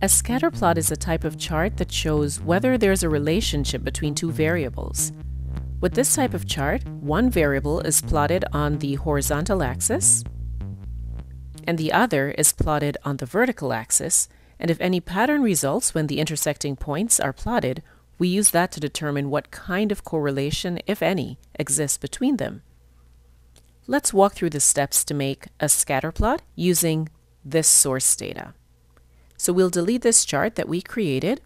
A scatterplot is a type of chart that shows whether there's a relationship between two variables. With this type of chart, one variable is plotted on the horizontal axis, and the other is plotted on the vertical axis, and if any pattern results when the intersecting points are plotted, we use that to determine what kind of correlation, if any, exists between them. Let's walk through the steps to make a scatterplot using this source data. So we'll delete this chart that we created,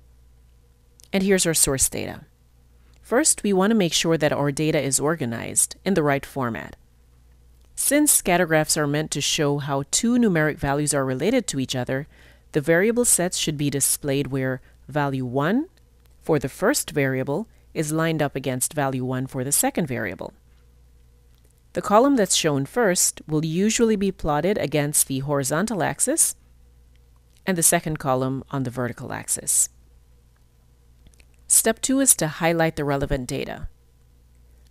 and here's our source data. First, we want to make sure that our data is organized in the right format. Since scatter graphs are meant to show how two numeric values are related to each other, the variable sets should be displayed where value 1 for the first variable is lined up against value 1 for the second variable. The column that's shown first will usually be plotted against the horizontal axis, and the second column on the vertical axis. Step 2 is to highlight the relevant data.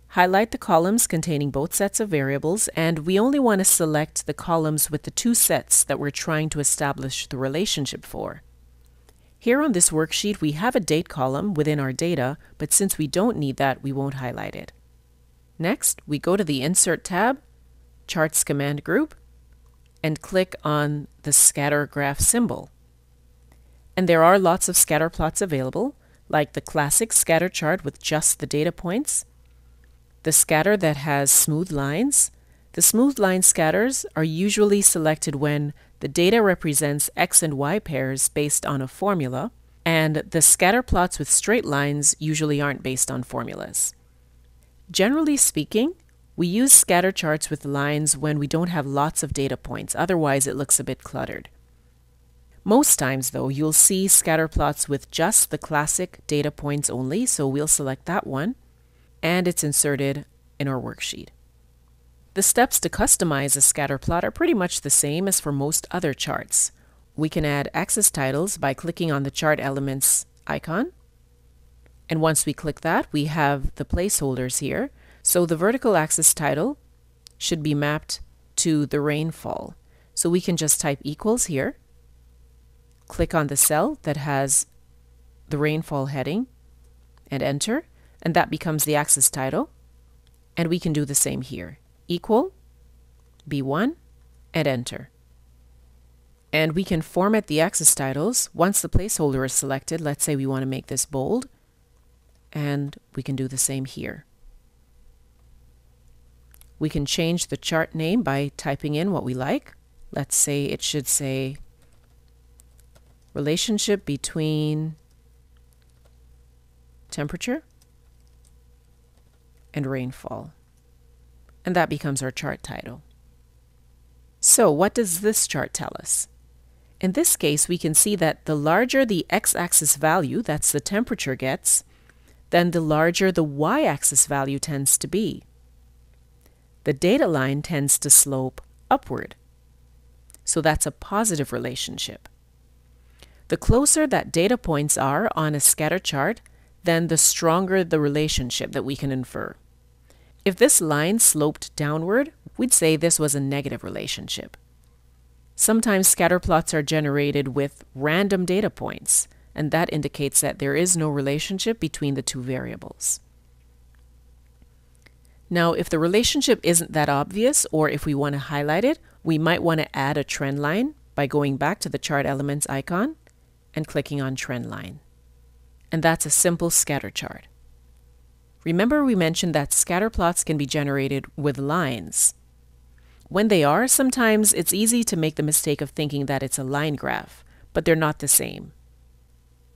Highlight the columns containing both sets of variables, and we only want to select the columns with the two sets that we're trying to establish the relationship for. Here on this worksheet, we have a date column within our data, but since we don't need that, we won't highlight it. Next, we go to the Insert tab, Charts Command Group, and click on the scatter graph symbol. And there are lots of scatter plots available, like the classic scatter chart with just the data points, the scatter that has smooth lines. The smooth line scatters are usually selected when the data represents X and Y pairs based on a formula, and the scatter plots with straight lines usually aren't based on formulas. Generally speaking, we use scatter charts with lines when we don't have lots of data points, otherwise it looks a bit cluttered. Most times though, you'll see scatter plots with just the classic data points only, so we'll select that one, and it's inserted in our worksheet. The steps to customize a scatter plot are pretty much the same as for most other charts. We can add axis titles by clicking on the chart elements icon, and once we click that, we have the placeholders here. So the vertical axis title should be mapped to the rainfall. So we can just type equals here, click on the cell that has the rainfall heading, and enter, and that becomes the axis title. And we can do the same here, equal, B1, and enter. And we can format the axis titles once the placeholder is selected. Let's say we want to make this bold, and we can do the same here. We can change the chart name by typing in what we like. Let's say it should say relationship between temperature and rainfall. And that becomes our chart title. So what does this chart tell us? In this case, we can see that the larger the x-axis value, that's the temperature, gets, then the larger the y-axis value tends to be. The data line tends to slope upward. So that's a positive relationship. The closer that data points are on a scatter chart, then the stronger the relationship that we can infer. If this line sloped downward, we'd say this was a negative relationship. Sometimes scatter plots are generated with random data points, and that indicates that there is no relationship between the two variables. Now, if the relationship isn't that obvious, or if we want to highlight it, we might want to add a trend line by going back to the chart elements icon and clicking on trend line. And that's a simple scatter chart. Remember, we mentioned that scatter plots can be generated with lines. When they are, sometimes it's easy to make the mistake of thinking that it's a line graph, but they're not the same.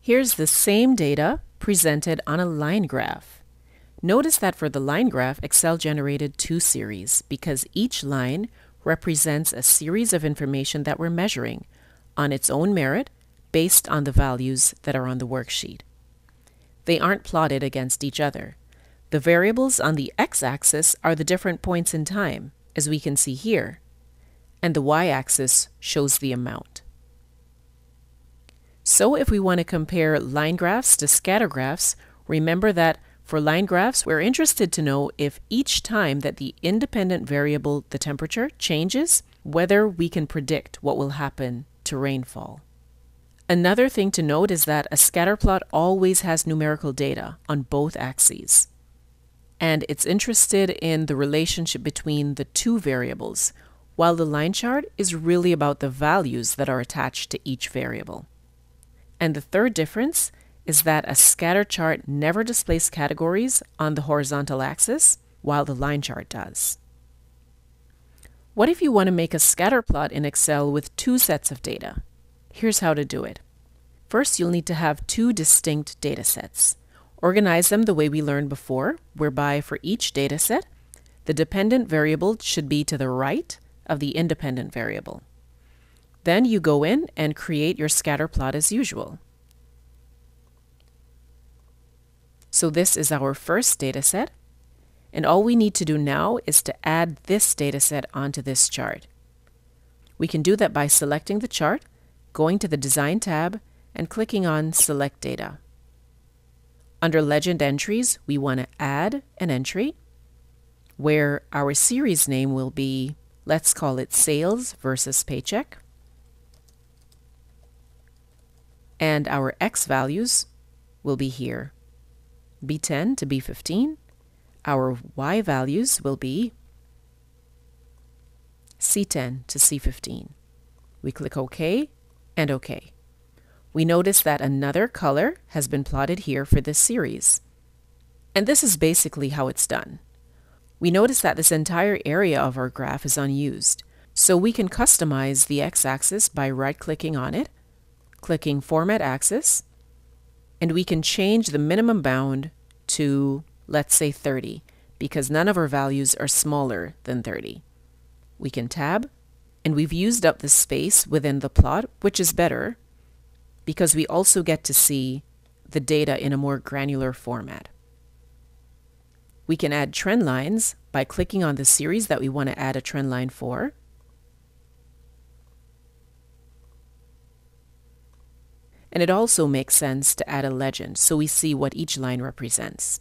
Here's the same data presented on a line graph. Notice that for the line graph, Excel generated two series because each line represents a series of information that we're measuring on its own merit based on the values that are on the worksheet. They aren't plotted against each other. The variables on the x-axis are the different points in time, as we can see here, and the y-axis shows the amount. So if we want to compare line graphs to scatter graphs, remember that for line graphs, we're interested to know if each time that the independent variable, the temperature, changes, whether we can predict what will happen to rainfall. Another thing to note is that a scatter plot always has numerical data on both axes, and it's interested in the relationship between the two variables, while the line chart is really about the values that are attached to each variable. And the third difference is that a scatter chart never displays categories on the horizontal axis, while the line chart does. What if you want to make a scatter plot in Excel with two sets of data? Here's how to do it. First, you'll need to have two distinct data sets. Organize them the way we learned before, whereby for each data set, the dependent variable should be to the right of the independent variable. Then you go in and create your scatter plot as usual. So this is our first data set, and all we need to do now is to add this data set onto this chart. We can do that by selecting the chart, going to the Design tab, and clicking on Select Data. Under Legend Entries, we want to add an entry where our series name will be, let's call it Sales versus Paycheck, and our X values will be here, B10 to B15. Our Y values will be C10 to C15. We click OK and OK. We notice that another color has been plotted here for this series. And this is basically how it's done. We notice that this entire area of our graph is unused, so we can customize the x-axis by right-clicking on it, clicking Format Axis, and we can change the minimum bound to, let's say 30, because none of our values are smaller than 30. We can tab, and we've used up the space within the plot, which is better, because we also get to see the data in a more granular format. We can add trend lines by clicking on the series that we want to add a trend line for. And it also makes sense to add a legend so we see what each line represents.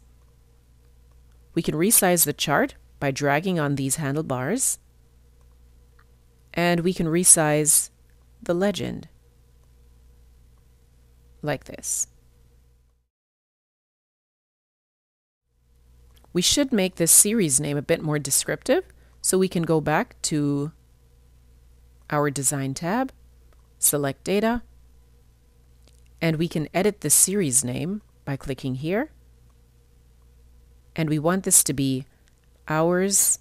We can resize the chart by dragging on these handlebars, and we can resize the legend like this. We should make this series name a bit more descriptive, so we can go back to our Design tab, Select Data, and we can edit the series name by clicking here. And we want this to be Hours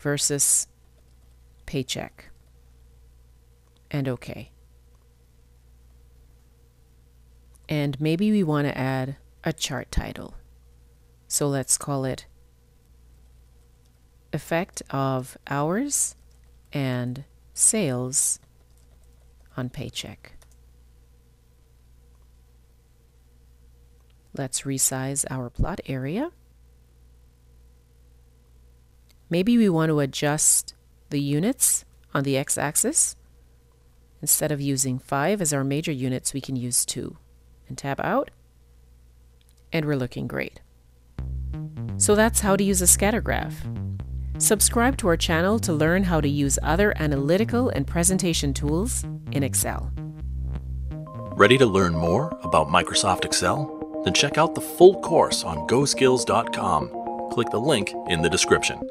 versus Paycheck, and OK. And maybe we want to add a chart title. So let's call it Effect of Hours and Sales on Paycheck. Let's resize our plot area. Maybe we want to adjust the units on the x-axis. Instead of using 5 as our major units, we can use 2. And tab out, and we're looking great. So that's how to use a scatter graph. Subscribe to our channel to learn how to use other analytical and presentation tools in Excel. Ready to learn more about Microsoft Excel? Then check out the full course on GoSkills.com. Click the link in the description.